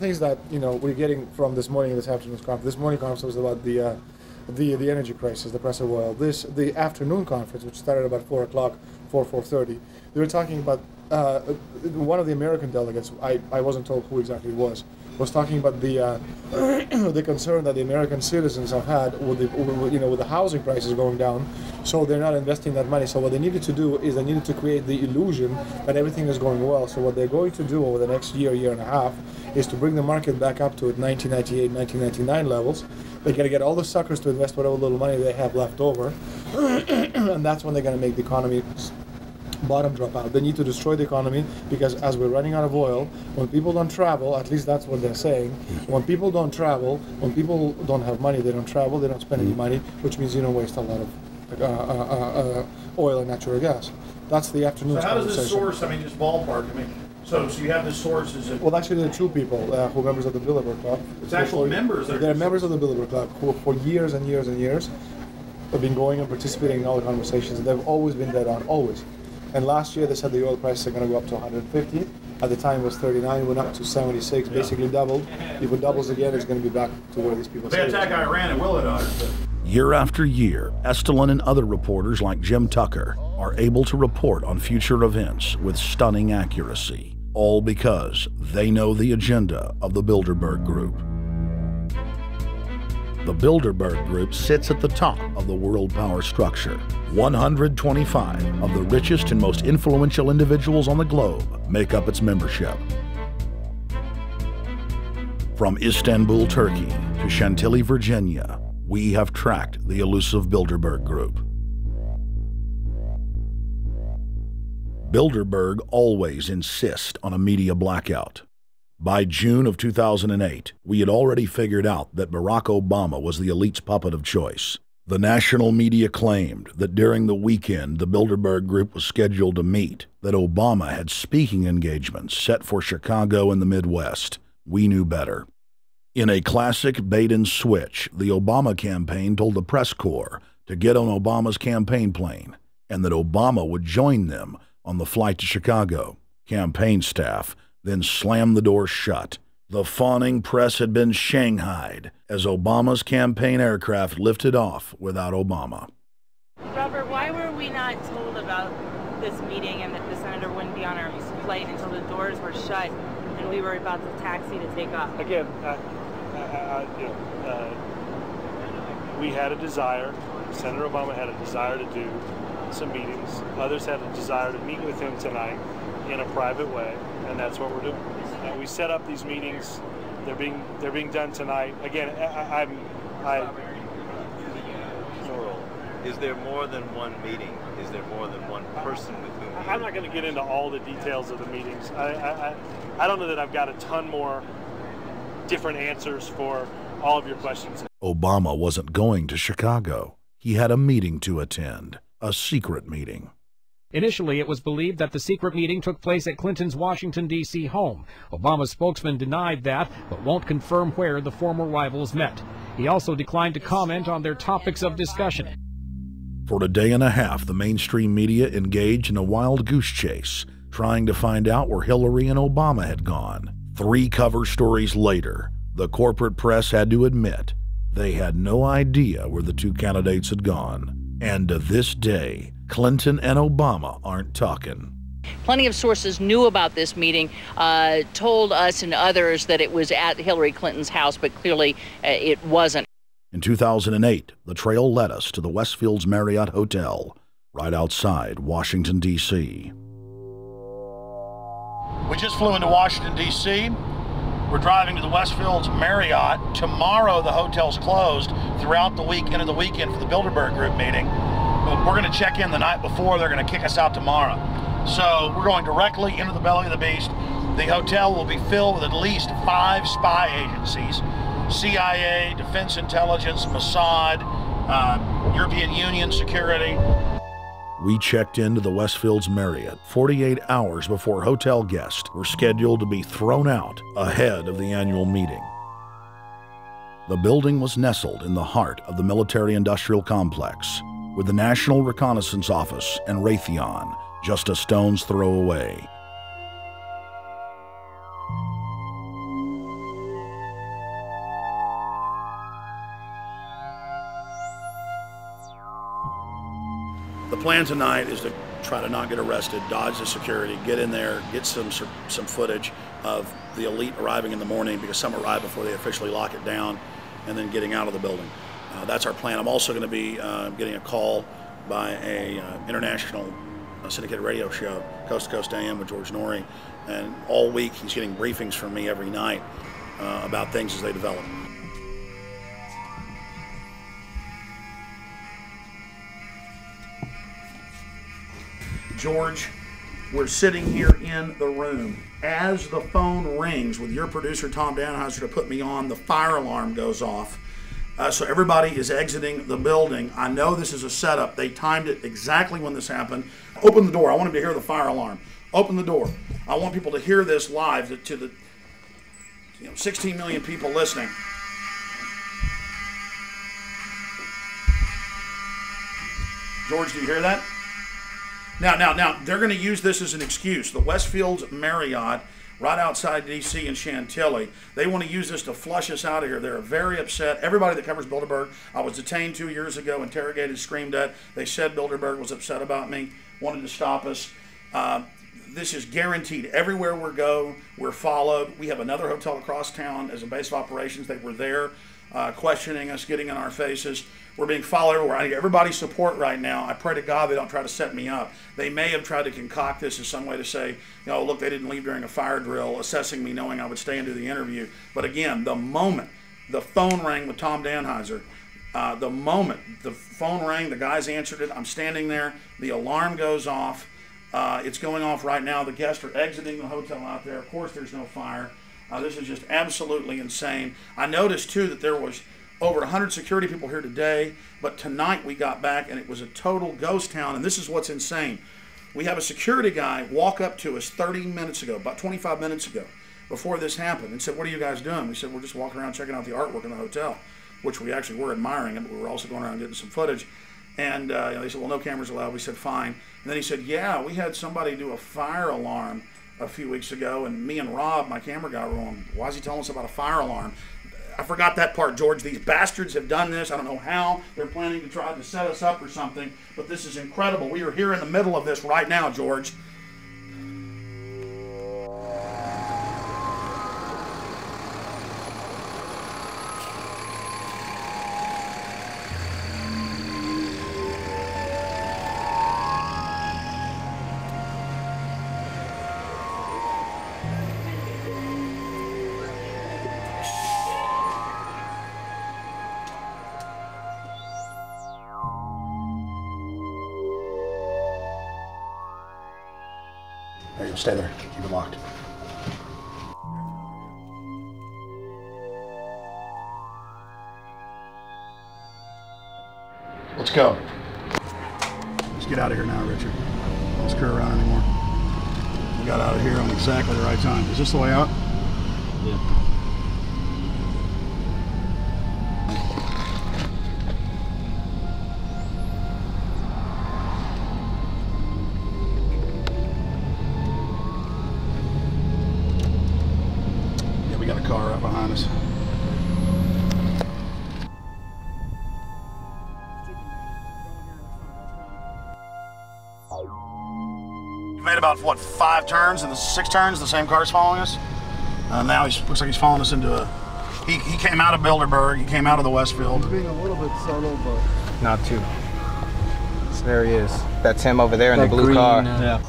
things that we're getting from this morning, this afternoon's conference. This morning conference was about the energy crisis, the price of oil. The afternoon conference, which started about 4 o'clock, 4:30. They were talking about one of the American delegates. I wasn't told who exactly it was talking about the the concern that the American citizens have had with the with the housing prices going down. So they're not investing that money. So what they needed to do is they needed to create the illusion that everything is going well. So what they're going to do over the next year, year and a half, is to bring the market back up to 1998, 1999 levels. They're going to get all the suckers to invest whatever little money they have left over, and that's when they're going to make the economy bottom drop out. They need to destroy the economy because as we're running out of oil, when people don't travel, at least that's what they're saying, when people don't travel, when people don't have money, they don't travel, they don't spend any money, which means you don't waste a lot of oil and natural gas. That's the afternoon's conversation. So how does this source, I mean, just ballpark, I mean, so you have the sources. Well, actually, there are two people who are members of the Bilderberg Club. It's actual members? They're members of the Bilderberg Club who for years and years and years have been going and participating in all the conversations. They've always been dead on, always. And last year they said the oil prices are going to go up to 150. At the time it was 39, it went up to 76, basically doubled. If it doubles again, it's going to be back to where these people say. They attack Iran and will it on. Year after year, Estulin and other reporters like Jim Tucker are able to report on future events with stunning accuracy, all because they know the agenda of the Bilderberg Group. The Bilderberg Group sits at the top of the world power structure. 125 of the richest and most influential individuals on the globe make up its membership. From Istanbul, Turkey to Chantilly, Virginia, we have tracked the elusive Bilderberg Group. Bilderberg always insists on a media blackout. By June of 2008, we had already figured out that Barack Obama was the elite's puppet of choice. The national media claimed that during the weekend the Bilderberg Group was scheduled to meet, that Obama had speaking engagements set for Chicago and the Midwest. We knew better. In a classic bait-and-switch, the Obama campaign told the press corps to get on Obama's campaign plane and that Obama would join them on the flight to Chicago. Campaign staff then slammed the door shut. The fawning press had been shanghaied as Obama's campaign aircraft lifted off without Obama. Robert, why were we not told about this meeting and that the senator wouldn't be on our flight until the doors were shut and we were about to taxi to take off? Again, we had a desire, Senator Obama had a desire to do some meetings. Others had a desire to meet with him tonight in a private way, and that's what we're doing. We set up these meetings. They're being done tonight. Again, Is there more than one meeting? Is there more than one person with whom? I'm not going to get into all the details of the meetings. I don't know that I've got a ton more different answers for all of your questions. Obama wasn't going to Chicago. He had a meeting to attend, a secret meeting. Initially, it was believed that the secret meeting took place at Clinton's Washington, D.C. home. Obama's spokesman denied that, but won't confirm where the former rivals met. He also declined to comment on their topics of discussion. For a day and a half, the mainstream media engaged in a wild goose chase, trying to find out where Hillary and Obama had gone. Three cover stories later, the corporate press had to admit they had no idea where the two candidates had gone. And to this day, Clinton and Obama aren't talking. Plenty of sources knew about this meeting, told us and others that it was at Hillary Clinton's house, but clearly it wasn't. In 2008, the trail led us to the Westfields Marriott Hotel, right outside Washington, D.C. We just flew into Washington, D.C. We're driving to the Westfields Marriott. Tomorrow, the hotel's closed throughout the week, into the weekend for the Bilderberg Group meeting. But we're going to check in the night before. They're going to kick us out tomorrow. So we're going directly into the belly of the beast. The hotel will be filled with at least 5 spy agencies: CIA, Defense Intelligence, Mossad, European Union security. We checked into the Westfields Marriott 48 hours before hotel guests were scheduled to be thrown out ahead of the annual meeting. The building was nestled in the heart of the military-industrial complex, with the National Reconnaissance Office and Raytheon just a stone's throw away. The plan tonight is to try to not get arrested, dodge the security, get in there, get some footage of the elite arriving in the morning, because some arrive before they officially lock it down, and then getting out of the building. That's our plan. I'm also going to be getting a call by an international syndicated radio show, Coast to Coast AM with George Norrie, and all week he's getting briefings from me every night about things as they develop. George, we're sitting here in the room. As the phone rings with your producer, Tom Danheiser, to put me on, the fire alarm goes off. So everybody is exiting the building. I know this is a setup. They timed it exactly when this happened. Open the door. I want them to hear the fire alarm. Open the door. I want people to hear this live to the 16 million people listening. George, do you hear that? Now, they're going to use this as an excuse. The Westfields Marriott, right outside D.C. in Chantilly, they want to use this to flush us out of here. They're very upset. Everybody that covers Bilderberg, I was detained 2 years ago, interrogated, screamed at. They said Bilderberg was upset about me, wanted to stop us. This is guaranteed. Everywhere we go, we're followed. We have another hotel across town as a base of operations. They were there questioning us, getting in our faces. We're being followed everywhere. I need everybody's support right now. I pray to God they don't try to set me up. They may have tried to concoct this as some way to say, look, they didn't leave during a fire drill, assessing me, knowing I would stay and do the interview. But again, the moment the phone rang with Tom Danheiser, the moment the phone rang, the guys answered it. I'm standing there. The alarm goes off. It's going off right now. The guests are exiting the hotel out there. Of course, there's no fire. This is just absolutely insane. I noticed, too, that there was over 100 security people here today, but tonight we got back and it was a total ghost town, and this is what's insane. We have a security guy walk up to us 30 minutes ago, about 25 minutes ago, before this happened, and said, "What are you guys doing?" We said, "We're just walking around checking out the artwork in the hotel," which we actually were admiring it, but we were also going around getting some footage. And they said, "Well, no cameras allowed." We said, "Fine." And then he said, "Yeah, we had somebody do a fire alarm a few weeks ago, and me and Rob, my camera guy, were on. Why is he telling us about a fire alarm?" I forgot that part, George. These bastards have done this. I don't know how. They're planning to try to set us up or something, but this is incredible. We are here in the middle of this right now, George. Stay there. Keep it locked. Let's go. Let's get out of here now, Richard. Don't screw around anymore. We got out of here on exactly the right time. Is this the way out? Yeah. About what, 5 turns and the 6 turns, the same car's following us. Now he looks like he's following us into a. He came out of Bilderberg. He came out of the Westfield. He's being a little bit subtle, but not too. So there he is. That's him over there in the blue green car. Yeah.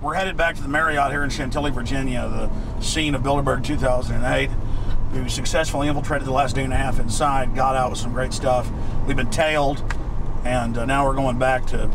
We're headed back to the Marriott here in Chantilly, Virginia, the scene of Bilderberg 2008. We successfully infiltrated the last day and a half inside, got out with some great stuff. We've been tailed, and now we're going back to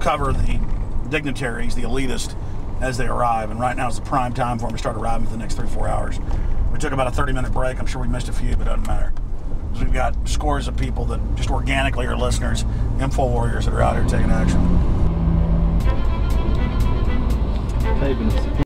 cover the dignitaries, the elitists, as they arrive. And right now is the prime time for them to start arriving for the next 3 or 4 hours. We took about a 30-minute break. I'm sure we missed a few, but it doesn't matter. So we've got scores of people that just organically are listeners, info warriors that are out here taking action. Hey,